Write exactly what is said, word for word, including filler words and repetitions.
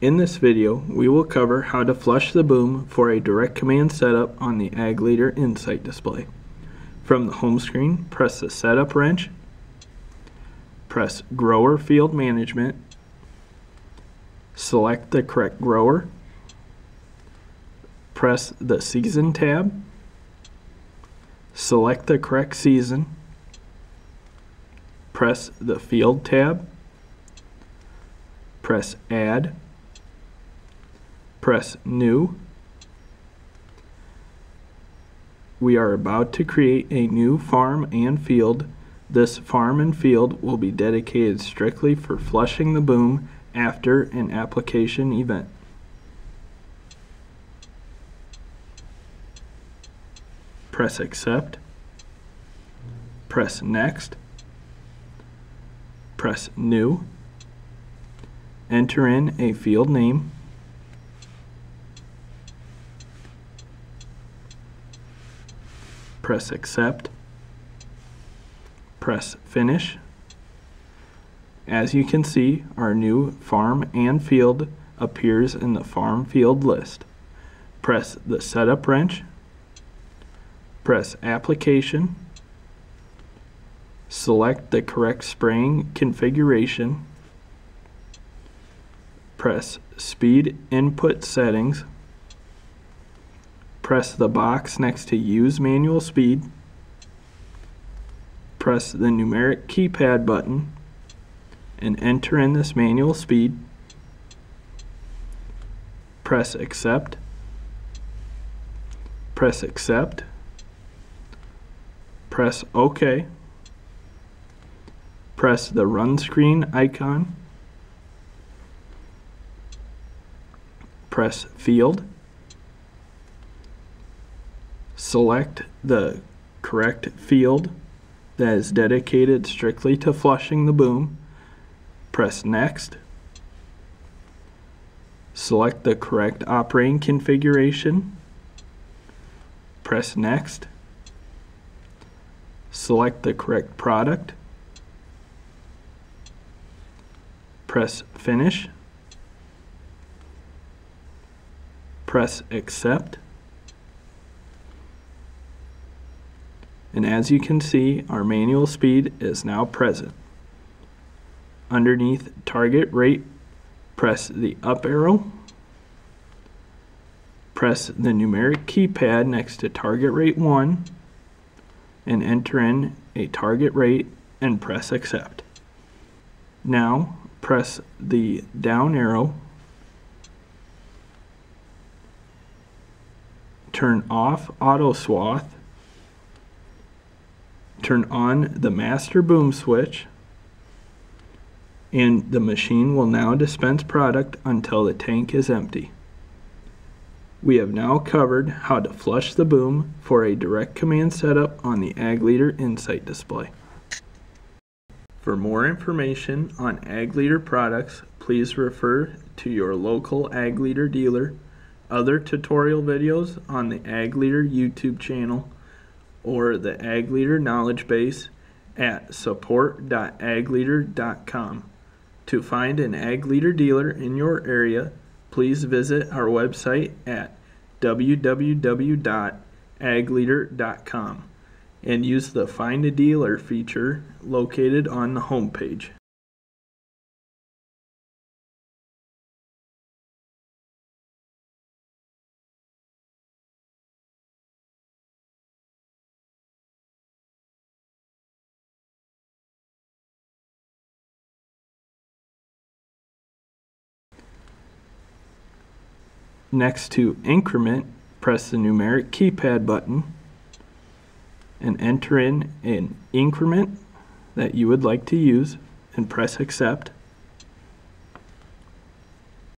In this video, we will cover how to flush the boom for a direct command setup on the Ag Leader InSight display. From the home screen, press the setup wrench, press Grower Field Management, select the correct grower, press the Season tab, select the correct season, press the Field tab, press Add, press New. We are about to create a new farm and field. This farm and field will be dedicated strictly for flushing the boom after an application event. Press Accept, press Next, press New, enter in a field name, press Accept, press Finish. As you can see, our new farm and field appears in the farm field list. Press the setup wrench, press Application, select the correct spraying configuration, press Speed Input Settings, press the box next to Use Manual Speed, press the numeric keypad button, and enter in this manual speed, press Accept, press Accept, press OK, press the run screen icon, press Field, select the correct field that is dedicated strictly to flushing the boom, press Next, select the correct operating configuration, press Next, select the correct product, press Finish, press Accept, and as you can see, our manual speed is now present. Underneath target rate, press the up arrow, press the numeric keypad next to target rate one, and enter in a target rate and press Accept. Now press the down arrow, turn off auto swath, turn on the master boom switch, and the machine will now dispense product until the tank is empty. We have now covered how to flush the boom for a direct command setup on the Ag Leader InSight display. For more information on Ag Leader products, please refer to your local Ag Leader dealer, other tutorial videos on the Ag Leader YouTube channel, or the Ag Leader knowledge base at support dot ag leader dot com. To find an Ag Leader dealer in your area, please visit our website at w w w dot ag leader dot com and use the Find a Dealer feature located on the homepage. Next to Increment, press the numeric keypad button and enter in an increment that you would like to use and press Accept.